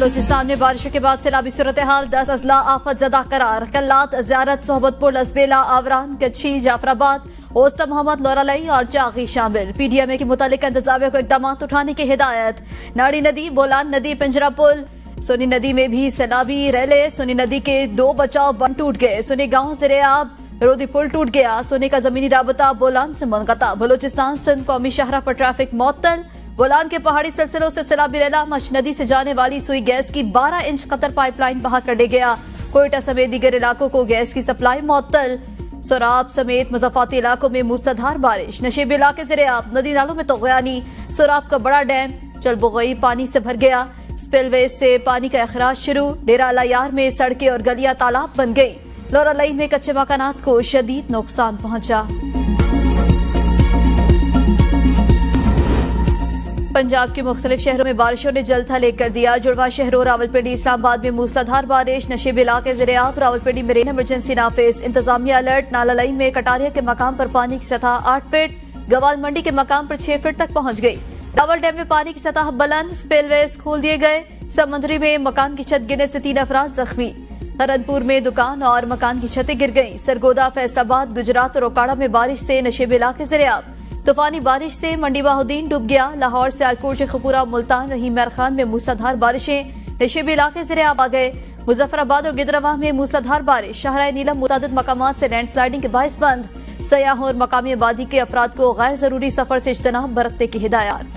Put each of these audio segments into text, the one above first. बलोचिस्तान में बारिशों के बाद सैलाबी सूरत हाल, 10 अजला आफत ज़दा करार। कल्लात, ज़ियारत, सोहबतपुर, लसबेला, आवरान, कच्छी, जाफराबाद, ओस्ता मोहम्मद, लोरालई और चागी शामिल। पीडीएमए के मुतालिका इंतजामिया को इकदाम उठाने की हिदायत। नाड़ी नदी, बोलान नदी, पिंजरा पुल, सोनी नदी में भी सैलाबी रैले। सोनी नदी के 2 बचाव बंद टूट गए। सोनी गाँव से रेआब रोदी पुल टूट गया। सोने का जमीनी राबता बोलान से मुनक़ता। बलोचिस्तान सिंध कौमी शाहरा पर ट्रैफिक मअतल। बोलान के पहाड़ी सिलसिलों से सैलाबी रैला। मच्छ नदी से जाने वाली सुई गैस की 12 इंच कतर पाइपलाइन बहा कर ले गया। कोयटा समेत दीगर इलाकों को गैस की सप्लाई मअतल। सोराब समेत मजाफाती इलाकों में मूसलाधार बारिश। नशेब इलाके से रेआब, नदी नालों में तोगयानी। सोराब का बड़ा डैम चलबुगई पानी से भर गया। स्पिलवे से पानी का अखराज शुरू। डेरा लयार में सड़कें और गलियां तालाब बन गई। लोरालई में कच्चे मकानात को शदीद नुकसान पहुंचा। पंजाब के मुख्तलिफ शहरों में बारिशों ने जलथा लेकर दिया। जुड़वा, शहरों, रावलपिंडी, इस्लामाबाद में मूसलाधार बारिश। नशेब इलाके ज़रियाब, रावलपिंडी में रेन एमरजेंसी नाफिज। इंतजामिया अलर्ट। नालालई में कटारिया के मकाम पर पानी की सतह 8 फीट, गवाल मंडी के मकाम पर 6 फीट तक पहुंच गई। डबल डैम में पानी की सतह बुलंद, स्पिलवेज खोल दिए गए। समंदरी में मकान की छत गिरने से 3 अफराद जख्मी। हरनपुर में दुकान और मकान की छतें गिर गईं। सरगोदा, फैसाबाद, गुजरात और ओकाड़ा में बारिश से नशेब इलाके ज़रियाब। तूफानी बारिश से मंडी बाहुद्दीन डूब गया। लाहौर, सियालपुर, शेखपुरा, मुल्तान, रही मीर खान में मूसलाधार बारिशें। नशेब इलाके ज़रियाब आ गए। मुजफ्फराबाद और गिद्रवाह में मूसलाधार बारिश। शाहरा नीलम मुतादित मकामात से लैंडस्लाइडिंग के बायस बंद। सयाहों और मकामी आबादी के अफराद को गैर ज़रूरी सफर से इज्तनाब बरतने की हिदायत।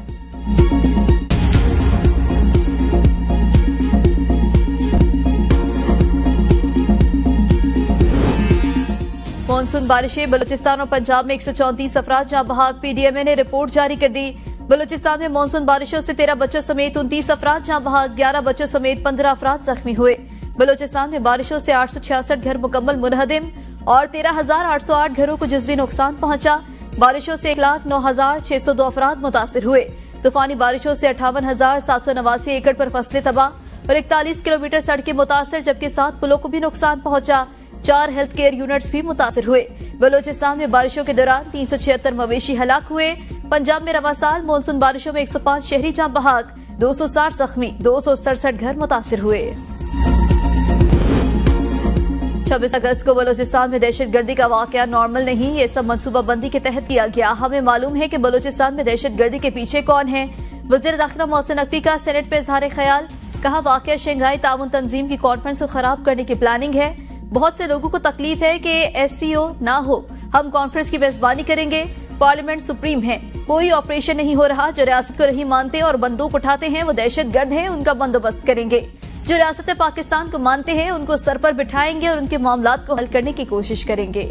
मानसून बारिशें, बलूचिस्तान और पंजाब में 134 अफराद जाँ बहाक। पीडीएमए ने रिपोर्ट जारी कर दी। बलूचिस्तान में मानसून बारिशों से 13 बच्चों समेत 29 अफराद जाँ बहाक। 11 बच्चों समेत 15 अफराद जख्मी हुए। बलूचिस्तान में बारिशों से 866 घर मुकम्मल मुनहदिम और 13,808 घरों को जुज़वी नुकसान पहुंचा। बारिशों से 1,09,602 अफराद मुतासर हुए। तूफानी बारिशों से 58,789 एकड़ पर फसलें तबाह और 41 किलोमीटर सड़कें मुतासर, जबकि 7 पुलों को भी नुकसान पहुंचा। 4 हेल्थ केयर यूनिट्स भी मुतासर हुए। बलोचिस्तान में बारिशों के दौरान 376 मवेशी हलाक हुए। पंजाब में रवा साल मानसून बारिशों में 105 शहरी जाँ बहाक, 260 जख्मी, 267 घर मुतासर हुए। 26 अगस्त को बलोचिस्तान में दहशतगर्दी का वाकया नॉर्मल नहीं, ये सब मनसूबाबंदी के तहत किया गया। हमें मालूम है कि बलोचिस्तान में दहशतगर्दी के पीछे कौन है। वज़ीर दाखिला मोहसिन नकवी का सेनेट में इजहार ख्याल। कहा, वाकया शंघाई ताउन तंजीम की कॉन्फ्रेंस को खराब करने की प्लानिंग है। बहुत से लोगों को तकलीफ है कि एससीओ ना हो। हम कॉन्फ्रेंस की मेजबानी करेंगे। पार्लियामेंट सुप्रीम है। कोई ऑपरेशन नहीं हो रहा। जो रियासत को नहीं मानते और बंदूक उठाते हैं वो दहशतगर्द हैं, उनका बंदोबस्त करेंगे। जो रियासत पाकिस्तान को मानते हैं उनको सर पर बिठाएंगे और उनके मामलात को हल करने की कोशिश करेंगे।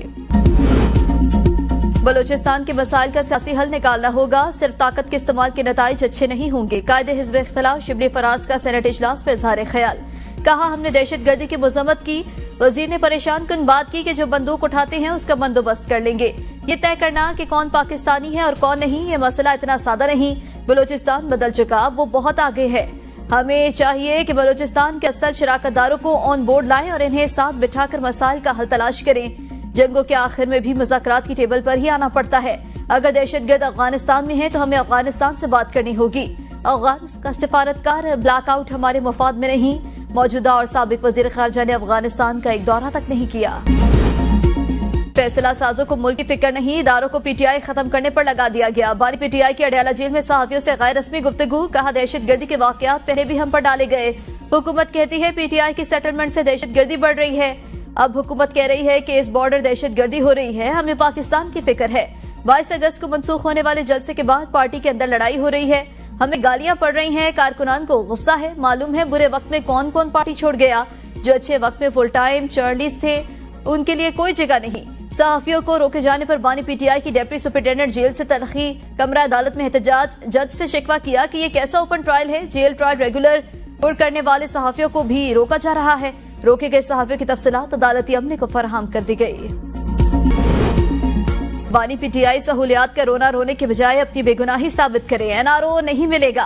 बलोचिस्तान के मसाइल का सियासी हल निकालना होगा। सिर्फ ताकत के इस्तेमाल के नतीजे अच्छे नहीं होंगे। कायदे हिज़्ब इख्तिलाफ शिबली फराज का सेनेट इजलास में इजहार ख्याल। कहा, हमने दहशतगर्दी की मजम्मत की। वजीर ने परेशान कुन बात की कि जो बंदूक उठाते हैं उसका बंदोबस्त कर लेंगे। ये तय करना कि कौन पाकिस्तानी है और कौन नहीं, ये मसला इतना सादा नहीं। बलोचिस्तान बदल चुका, वो बहुत आगे है। हमें चाहिए कि बलोचिस्तान के असल शराकतदारों को ऑन बोर्ड लाएं और इन्हें साथ बिठाकर मसाइल का हल तलाश करें। जंगों के आखिर में भी मुज़ाकरात की टेबल पर ही आना पड़ता है। अगर दहशतगर्द अफगानिस्तान में है तो हमें अफगानिस्तान से बात करनी होगी। अफगान का सफारतकार ब्लैकआउट हमारे मफाद में नहीं। मौजूदा और साबिक वजीर खारजा ने अफगानिस्तान का एक दौरा तक नहीं किया। फैसला साजों को मुल्क की फिक्र नहीं, इदारों को पीटीआई खत्म करने पर लगा दिया गया। बारी पीटीआई की अडयाला जेल में सहाफियों से गैर रस्मी गुफ्तगू। कहा, दहशतगर्दी के वाकयात पहले भी हम पर डाले गए। हुकूमत कहती है पीटीआई की सेटलमेंट से दहशतगर्दी बढ़ रही है। अब हुकूमत कह रही है कि इस बॉर्डर दहशतगर्दी हो रही है। हमें पाकिस्तान की फिक्र है। 22 अगस्त को मनसूख होने वाले जलसे के बाद पार्टी के अंदर लड़ाई हो रही है। हमें गालियां पड़ रही हैं। कारकुनान को गुस्सा है। मालूम है बुरे वक्त में कौन कौन पार्टी छोड़ गया। जो अच्छे वक्त में फुल टाइम जर्नलिस्ट थे उनके लिए कोई जगह नहीं। सहाफियों को रोके जाने पर बानी पीटीआई की डिप्टी सुप्रिंटेंडेंट जेल से तलखी। कमरा अदालत में एहतजाज। जज से शिकवा किया कि ये कैसा ओपन ट्रायल है। जेल ट्रायल रेगुलर करने वाले सहाफियों को भी रोका जा रहा है। रोके गए सहाफियों की तफसीलात अदालती अमले को फराहम कर दी गई। बानी पीटीआई सहूलियात का रोना रोने के बजाय अपनी बेगुनाही साबित करे। एनआरओ नहीं मिलेगा।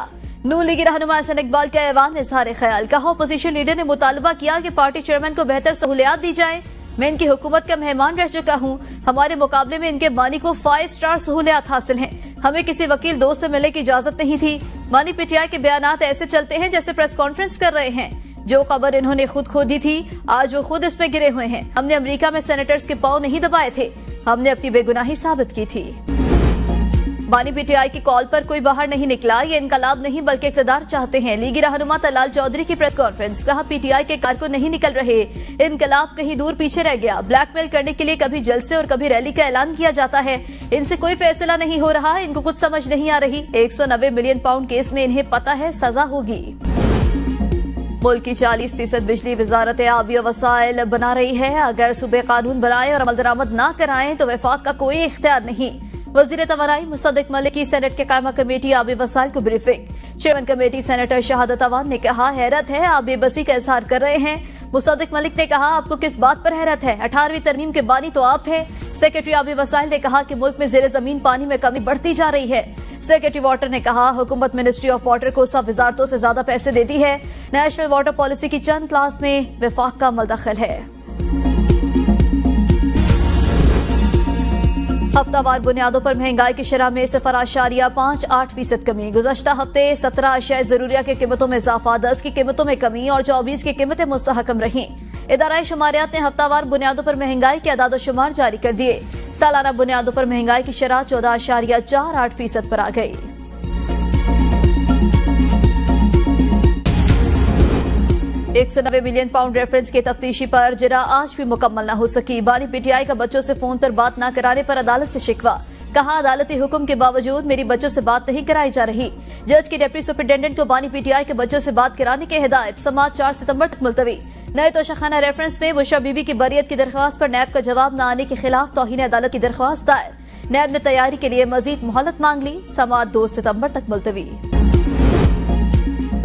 नू लीगी रहनुमा हसन इकबाल का ऐवान इजहार ख्याल। कहा, अपोजिशन लीडर ने मुतालबा किया कि पार्टी चेयरमैन को बेहतर सहूलियात दी जाए। मैं इनकी हुकूमत का मेहमान रह चुका हूँ। हमारे मुकाबले में इनके मानी को 5 स्टार सहूलियात हासिल हैं। हमें किसी वकील दोस्त से मिलने की इजाजत नहीं थी। मानी पीटीआई के बयानात ऐसे चलते हैं जैसे प्रेस कॉन्फ्रेंस कर रहे हैं। जो खबर इन्होंने खुद खोदी थी आज वो खुद इसमें गिरे हुए हैं। हमने अमेरिका में सेनेटर्स के पाँव नहीं दबाए थे, हमने अपनी बेगुनाही साबित की थी। मानी पीटीआई की कॉल पर कोई बाहर नहीं निकला। ये इनकलाब नहीं बल्कि इक़्तिदार चाहते हैं। लीगी रहनुमा तलाल चौधरी की प्रेस कॉन्फ्रेंस, कहा पीटीआई के कारकुन नहीं निकल रहे, इनकलाब कहीं दूर पीछे रह गया। ब्लैकमेल करने के लिए कभी जलसे और कभी रैली का ऐलान किया जाता है। इनसे कोई फैसला नहीं हो रहा, इनको कुछ समझ नहीं आ रही। 190 मिलियन पाउंड केस में इन्हें पता है सजा होगी। मुल्क की 40% बिजली वजारत आबी वसाइल बना रही है। अगर सूबे कानून बनाए और अमल दरामद न कराए तो वफाक का कोई इख्तियार नहीं। वजीर तवानाई मुसद्दिक मलिक की सेनेट के कायमा कमेटी आबी वसाइल को ब्रीफिंग। चेयरमैन कमेटी सेनेटर शहादत अवान ने कहा हैरत है आप बेबसी का इजहार कर रहे हैं। मुसद्दिक मलिक ने कहा आपको किस बात पर हैरत है, 18वीं तरमीम के बानी तो आप हैं। सेक्रेटरी आबी वसाइल ने कहा कि मुल्क में ज़ेरे ज़मीन पानी में कमी बढ़ती जा रही है। सेक्रेटरी वाटर ने कहा हुकूमत मिनिस्ट्री ऑफ वाटर को सब वजारतों से ज्यादा पैसे देती है। नेशनल वाटर पॉलिसी की चंद क्लास में वफाक का अमल दखल है। हफ्तावार बुनियादों पर महंगाई की शरह में 0.58% कमी। गुज़श्ता हफ्ते 17 अशिया ज़रूरिया की कीमतों में इजाफा, 10 की कीमतों में कमी और 24 की कीमतें मुस्तहकम रहीं। इदारा शुमारियात ने हफ्तावार बुनियादों पर महंगाई के अदाद शुमार जारी कर दिए। सालाना बुनियादों पर महंगाई की शरह 14.48% पर आ गई। एक 190 मिलियन पाउंड रेफरेंस के तफ्तीशी पर जिरा आज भी मुकम्मल न हो सकी। बानी पीटीआई का बच्चों से फोन पर बात न कराने पर अदालत से शिकवा, कहा अदालती हुक्म के बावजूद मेरी बच्चों से बात नहीं कराई जा रही। जज की डिप्टी सुप्रिंटेंडेंट को बानी पीटीआई के बच्चों से बात कराने की हिदायत। समाज 4 सितम्बर तक मुलतवी। नए तोशाखाना रेफरेंस में बुशरा बीबी की बरियत की दरख्वास्त पर नैब का जवाब न आने के खिलाफ तौहीन अदालत की दरख्वास्त दायर। नैब ने तैयारी के लिए मजीद मोहलत मांग ली। समाज 2 सितम्बर तक मुलतवी।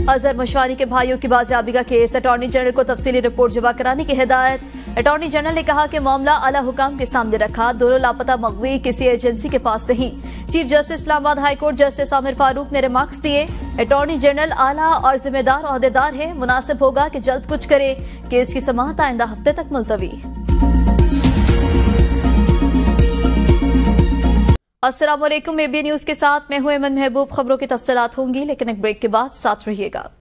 अजहर मशवानी के भाइयों की बाजियाबी का केस, अटॉर्नी जनरल को तफसीली रिपोर्ट जमा कराने की हिदायत। अटॉर्नी जनरल ने कहा कि मामला आला हुकाम के सामने रखा, दोनों लापता मगवी किसी एजेंसी के पास नहीं। Chief justice Islamabad high court justice Aamir Farooq ने रिमार्क्स दिए, अटॉर्नी जनरल आला और जिम्मेदार ओहदेदार है, मुनासिब होगा कि जल्द कुछ करे। केस की समाअत आइंदा हफ्ते तक मुलतवी। अस्सलाम वालेकुम, एबीएन न्यूज़ के साथ मैं हूं अमन महबूब। खबरों की तफसीलात होंगी लेकिन एक ब्रेक के बाद, साथ रहिएगा।